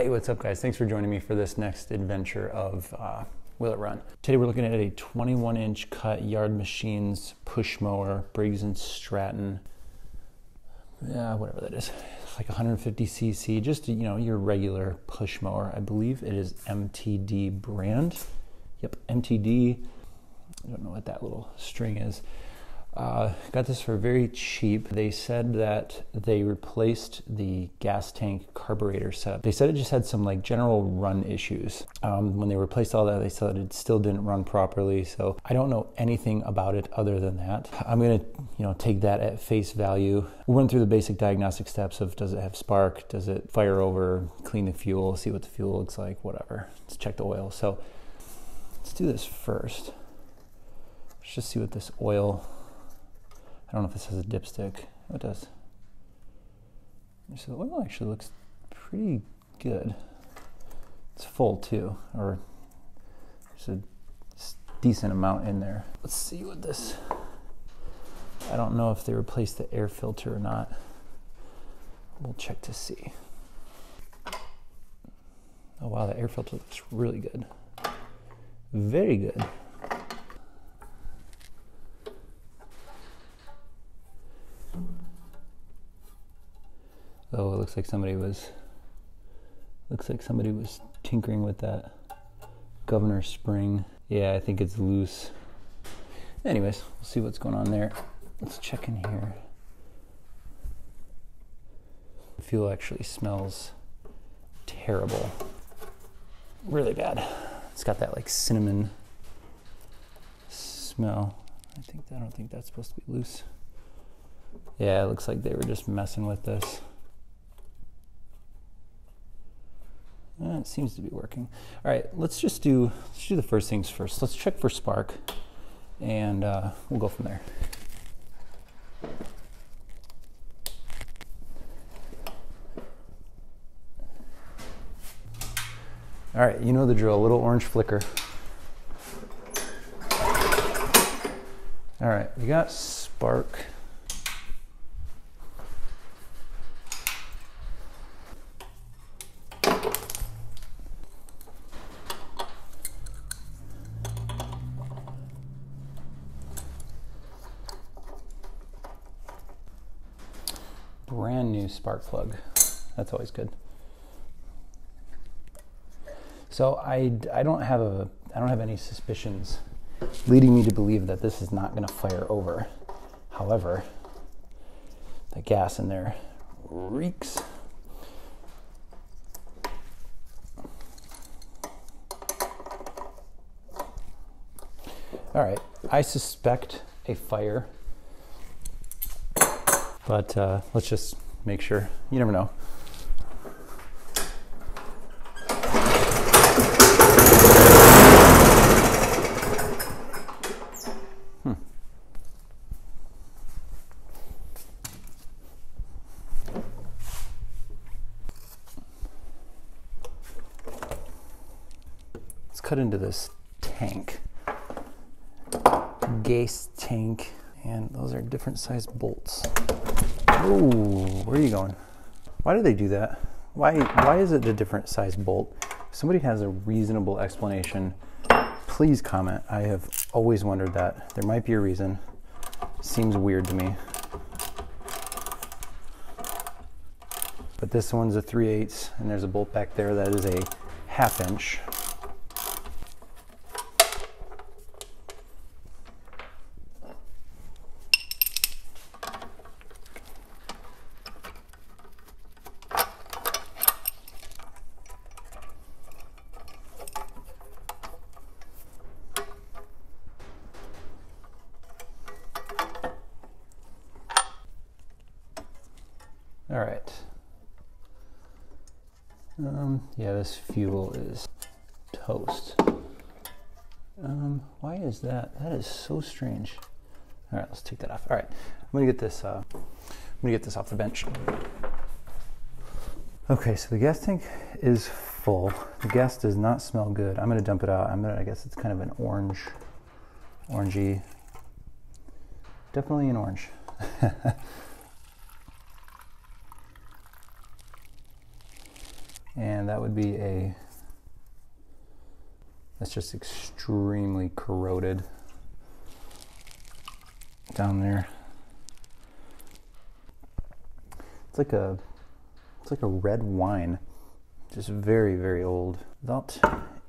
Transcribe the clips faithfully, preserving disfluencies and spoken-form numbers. Hey, what's up guys? Thanks for joining me for this next adventure of uh, Will It Run? Today we're looking at a twenty-one inch cut yard machines push mower, Briggs and Stratton, yeah, whatever that is. It's like one fifty c c, just, you know, your regular push mower. I believe it is M T D brand. Yep, M T D. I don't know what that little string is. Uh, got this for very cheap. They said that they replaced the gas tank carburetor setup. They said it just had some like general run issues. Um, when they replaced all that, they said it still didn't run properly. So I don't know anything about it other than that. I'm gonna, you know, take that at face value. We went through the basic diagnostic steps of does it have spark, does it fire over, clean the fuel, see what the fuel looks like, whatever. Let's check the oil. So let's do this first. Let's just see what this oil. I don't know if this has a dipstick. Oh, it does. So the oil actually looks pretty good. It's full too, or there's a decent amount in there. Let's see what this, I don't know if they replaced the air filter or not. We'll check to see. Oh wow, the air filter looks really good. Very good. Oh, it looks like somebody was looks like somebody was tinkering with that governor spring. Yeah, I think it's loose. Anyways, we'll see what's going on there. Let's check in here. The fuel actually smells terrible. Really bad. It's got that like cinnamon smell. I think I don't think that's supposed to be loose. Yeah, it looks like they were just messing with this. It seems to be working. All right, let's just do let's do the first things first. Let's check for spark, and uh, we'll go from there. All right, you know the drill. A little orange flicker. All right, we got spark. Brand new spark plug. That's always good. So I, I don't have a I don't have any suspicions leading me to believe that this is not going to fire over. However, the gas in there reeks. All right, I suspect a fire. But uh, let's just make sure. You never know. Hmm. Let's cut into this tank. Gas tank. And those are different size bolts. Oh, where are you going? Why do they do that? Why, why is it a different size bolt? If somebody has a reasonable explanation, please comment. I have always wondered that. There might be a reason. Seems weird to me. But this one's a three eighths, and there's a bolt back there that is a half inch. All right. Um, yeah, this fuel is toast. Um, why is that? That is so strange. All right, let's take that off. All right, I'm gonna get this. Uh, I'm gonna get this off the bench. Okay, so the gas tank is full. The gas does not smell good. I'm gonna dump it out. I'm gonna. I guess it's kind of an orange, orangey. Definitely an orange. and that would be a, that's just extremely corroded down there. It's like a, it's like a red wine, just very, very old. That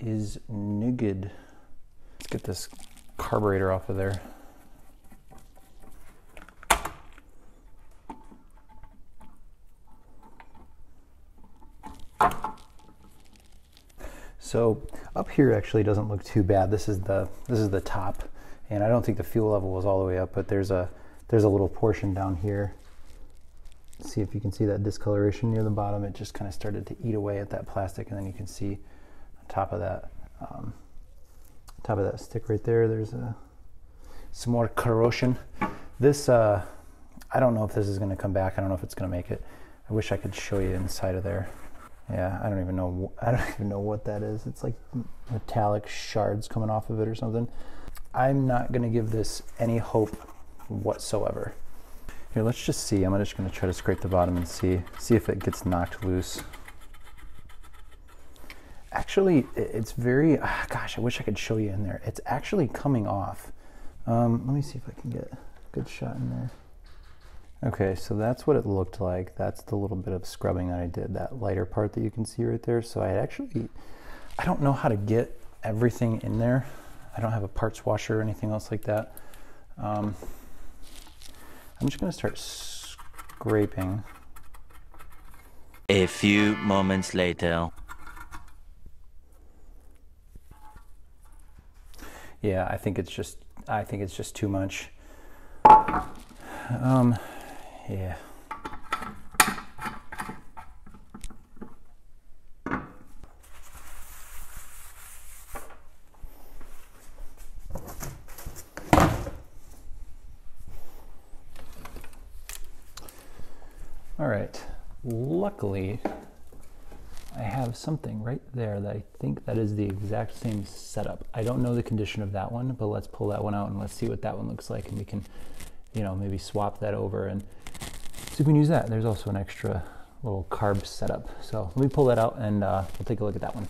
is nugget. Let's get this carburetor off of there. So up here actually doesn't look too bad. This is the this is the top, and I don't think the fuel level was all the way up, but there's a there's a little portion down here. See if you can see that discoloration near the bottom. It just kind of started to eat away at that plastic, and then you can see on top of that um, top of that stick right there. There's a, some more corrosion. This uh, I don't know if this is going to come back. I don't know if it's going to make it. I wish I could show you inside of there. Yeah, I don't even know. I don't even know what that is. It's like metallic shards coming off of it or something. I'm not gonna give this any hope whatsoever. Here, let's just see. I'm just gonna try to scrape the bottom and see see if it gets knocked loose. Actually, it's very. Ah, gosh, I wish I could show you in there. It's actually coming off. Um, let me see if I can get a good shot in there. Okay, so that's what it looked like. That's the little bit of scrubbing that I did, that lighter part that you can see right there. So I actually, I don't know how to get everything in there. I don't have a parts washer or anything else like that. Um, I'm just gonna start scraping. A few moments later. Yeah, I think it's just, I think it's just too much. Um, Yeah. All right. Luckily, I have something right there that I think that is the exact same setup. I don't know the condition of that one, but let's pull that one out and let's see what that one looks like, and we can, you know, maybe swap that over and so we can use that. There's also an extra little carb setup. So let me pull that out and uh, we'll take a look at that one.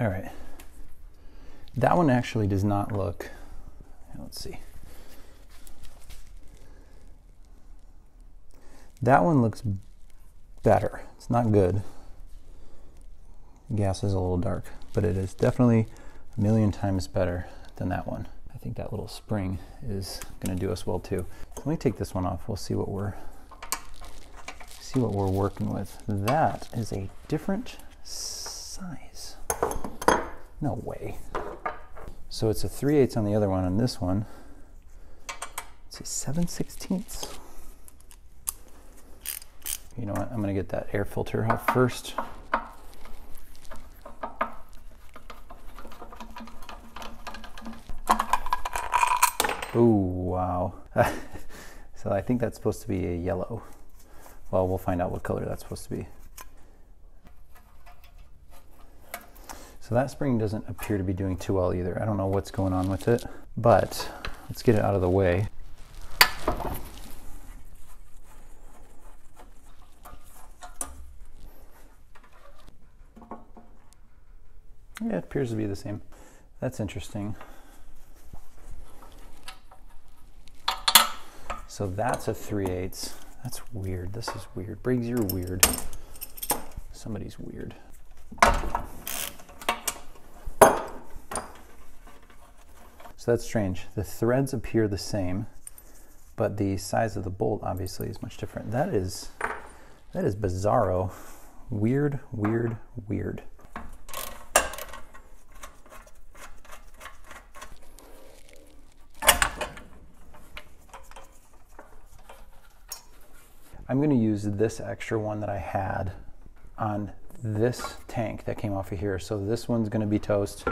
All right. That one actually does not look, let's see. That one looks better. It's not good. The gas is a little dark, but it is definitely a million times better than that one. I think that little spring is gonna do us well too. Let me take this one off. We'll see what we're see what we're working with. That is a different size. No way. So it's a three eighths on the other one. On this one, it's a seven sixteenths. You know what? I'm gonna get that air filter out first. Oh, wow. So I think that's supposed to be a yellow. Well, we'll find out what color that's supposed to be. So that spring doesn't appear to be doing too well either. I don't know what's going on with it, but let's get it out of the way. Yeah, it appears to be the same. That's interesting. So that's a three eighths. That's weird. This is weird. Briggs, you're weird. Somebody's weird. So that's strange. The threads appear the same, but the size of the bolt obviously is much different. That is, that is bizarro. Weird, weird, weird. I'm gonna use this extra one that I had on this tank that came off of here. So this one's gonna be toast.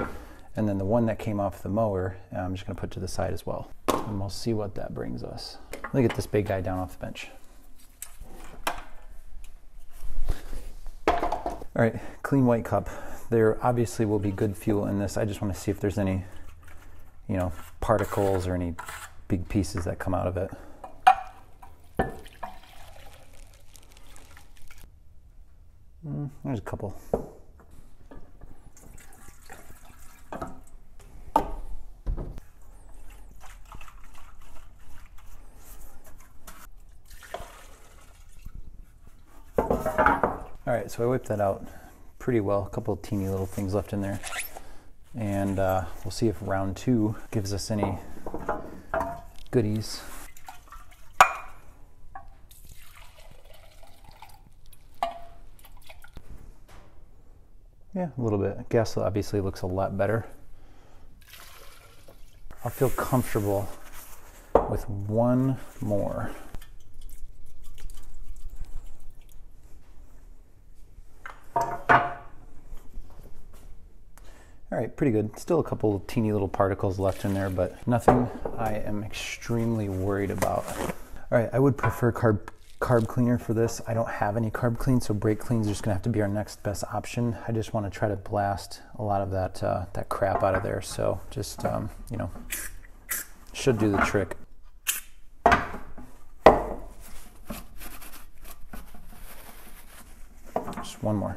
And then the one that came off the mower, I'm just gonna put to the side as well. And we'll see what that brings us. Let me get this big guy down off the bench. All right, clean white cup. There obviously will be good fuel in this. I just wanna see if there's any, you know, particles or any big pieces that come out of it. There's a couple. All right, so I wiped that out pretty well. A couple of teeny little things left in there. And uh, we'll see if round two gives us any goodies. Yeah, a little bit. Gas obviously looks a lot better. I'll feel comfortable with one more. All right, pretty good. Still a couple of teeny little particles left in there, but nothing I am extremely worried about. All right, I would prefer carb carb cleaner for this. I don't have any carb clean, so brake cleans are just gonna have to be our next best option. I just wanna try to blast a lot of that, uh, that crap out of there. So just, um, you know, should do the trick. Just one more.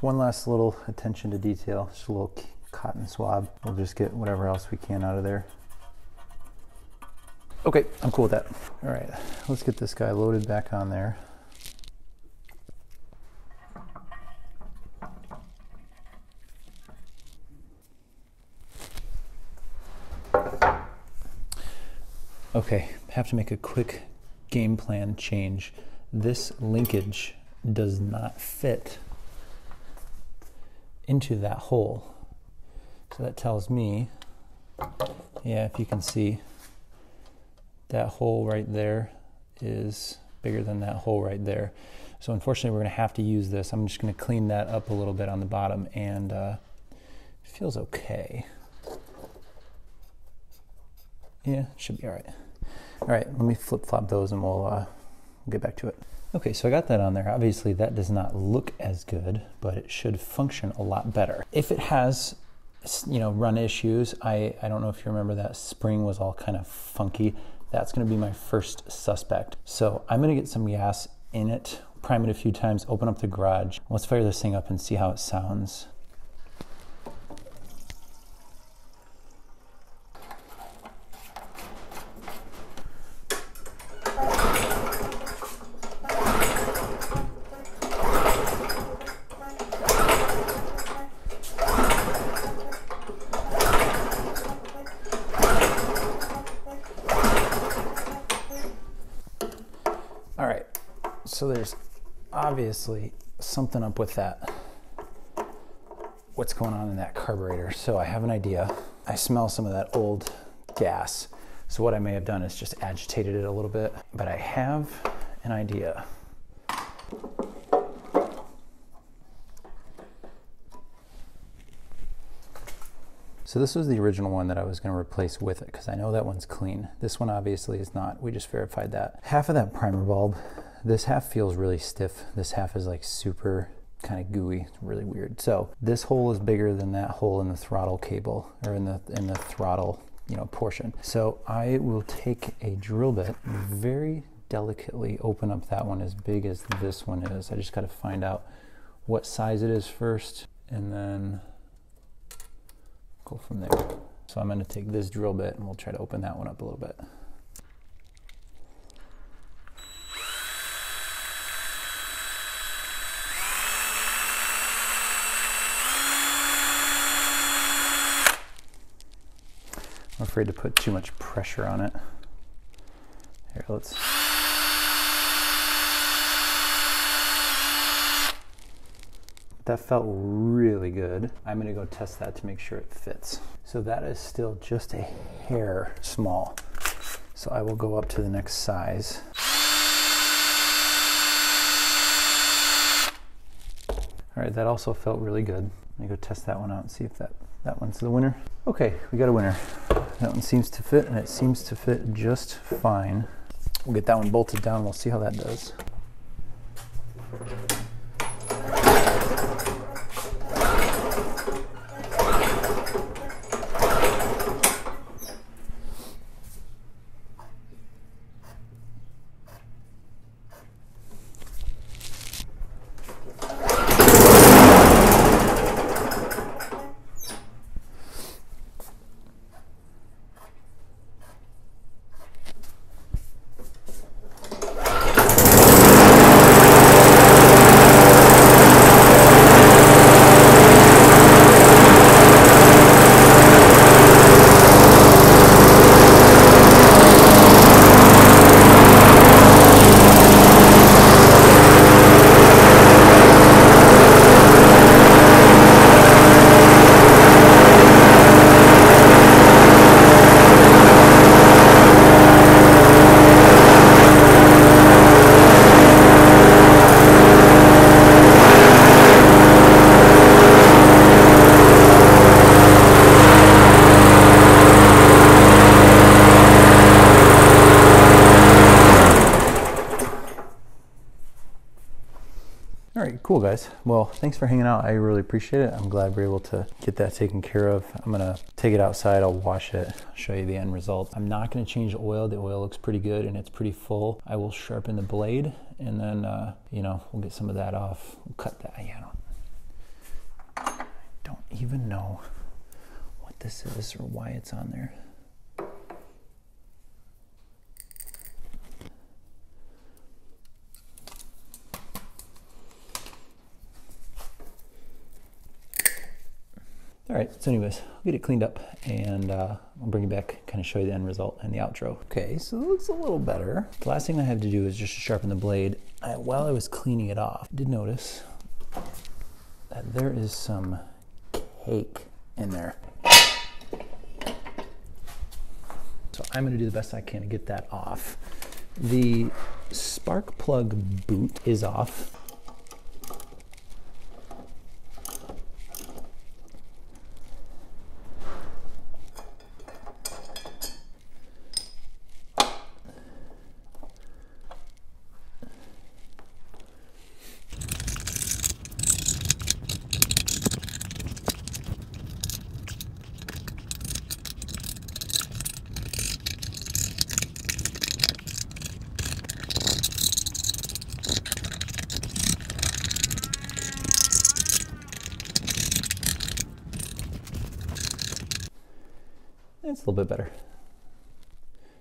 One last little attention to detail, just a little cotton swab. We'll just get whatever else we can out of there. Okay, I'm cool with that. All right, let's get this guy loaded back on there. Okay, have to make a quick game plan change. This linkage does not fit into that hole. So that tells me, yeah, if you can see, that hole right there is bigger than that hole right there. So unfortunately, we're gonna have to use this. I'm just gonna clean that up a little bit on the bottom, and uh, it feels okay. Yeah, it should be all right. All right, let me flip-flop those and we'll uh, get back to it. Okay, so I got that on there. Obviously that does not look as good, but it should function a lot better. If it has, you know, run issues, I, I don't know if you remember that spring was all kind of funky. That's gonna be my first suspect. So I'm gonna get some gas in it, prime it a few times, open up the garage. Let's fire this thing up and see how it sounds. So there's obviously something up with that. What's going on in that carburetor? So I have an idea. I smell some of that old gas. So what I may have done is just agitated it a little bit, but I have an idea. So this was the original one that I was going to replace with it because I know that one's clean. This one obviously is not. We just verified that. Half of that primer bulb, this half feels really stiff. This half is like super kind of gooey. It's really weird. So this hole is bigger than that hole in the throttle cable, or in the in the throttle, you know, portion. So I will take a drill bit, very delicately open up that one as big as this one is. I just got to find out what size it is first, and then go from there. So I'm going to take this drill bit and we'll try to open that one up a little bit. I'm afraid to put too much pressure on it. Here, let's. That felt really good. I'm gonna go test that to make sure it fits. So that is still just a hair small. So I will go up to the next size. All right, that also felt really good. Let me go test that one out and see if that, that one's the winner. Okay, we got a winner. That one seems to fit, and it seems to fit just fine. We'll get that one bolted down. We'll see how that does. Cool guys, well, thanks for hanging out. I really appreciate it. I'm glad we're able to get that taken care of. I'm gonna take it outside, I'll wash it, I'll show you the end result. I'm not gonna change the oil. The oil looks pretty good and it's pretty full. I will sharpen the blade and then, uh, you know, we'll get some of that off. We'll cut that, yeah, I don't, don't even know what this is or why it's on there. All right, so anyways, I'll get it cleaned up and uh, I'll bring it back, kind of show you the end result and the outro. Okay, so it looks a little better. The last thing I have to do is just sharpen the blade. I, while I was cleaning it off, I did notice that there is some cake in there. So I'm gonna do the best I can to get that off. The spark plug boot is off. It's a little bit better,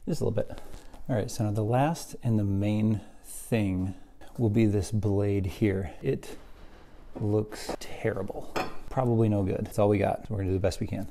just a little bit. All right, so now the last and the main thing will be this blade here. It looks terrible, probably no good. That's all we got. We're gonna do the best we can.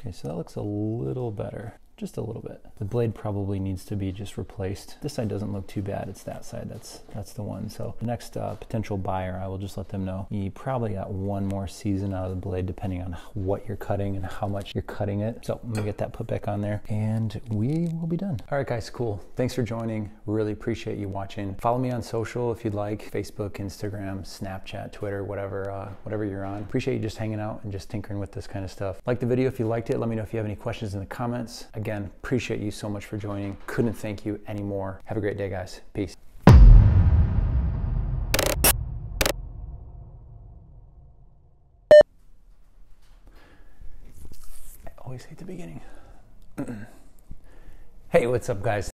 Okay, so that looks a little better, just a little bit. The blade probably needs to be just replaced. This side doesn't look too bad, it's that side, that's that's the one. So the next uh, potential buyer, I will just let them know, you probably got one more season out of the blade depending on what you're cutting and how much you're cutting it. So I'm gonna get that put back on there and we will be done. All right guys, cool. Thanks for joining. Really appreciate you watching. Follow me on social if you'd like, Facebook, Instagram, Snapchat, Twitter, whatever, uh, whatever you're on. Appreciate you just hanging out and just tinkering with this kind of stuff. Like the video if you liked it. Let me know if you have any questions in the comments. Again, Again, appreciate you so much for joining. Couldn't thank you anymore. Have a great day, guys. Peace. I always hate the beginning. Hey, what's up, guys?